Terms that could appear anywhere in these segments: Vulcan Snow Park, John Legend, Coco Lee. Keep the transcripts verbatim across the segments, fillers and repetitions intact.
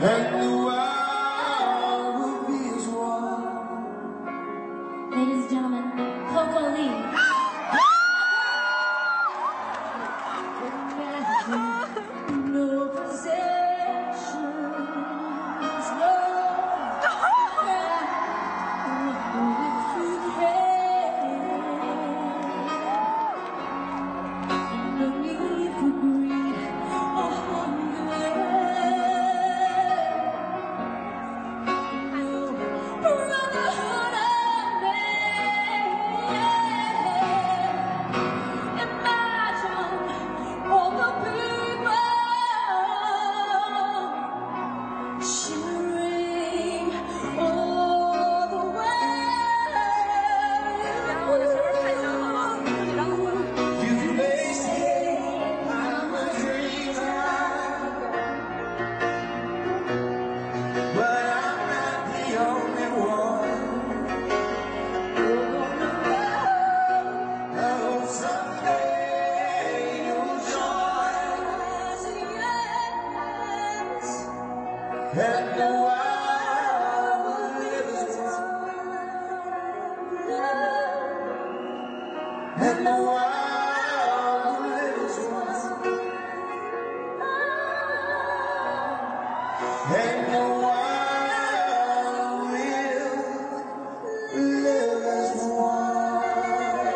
and the world will be as one. Ladies and gentlemen, Coco Lee. And the world will live as one. And the world will live as one. And the world will live as one.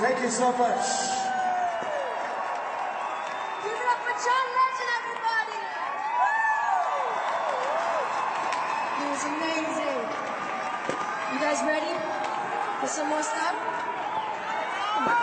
Thank you so much. John Legend, everybody! It was amazing. You guys ready for some more stuff?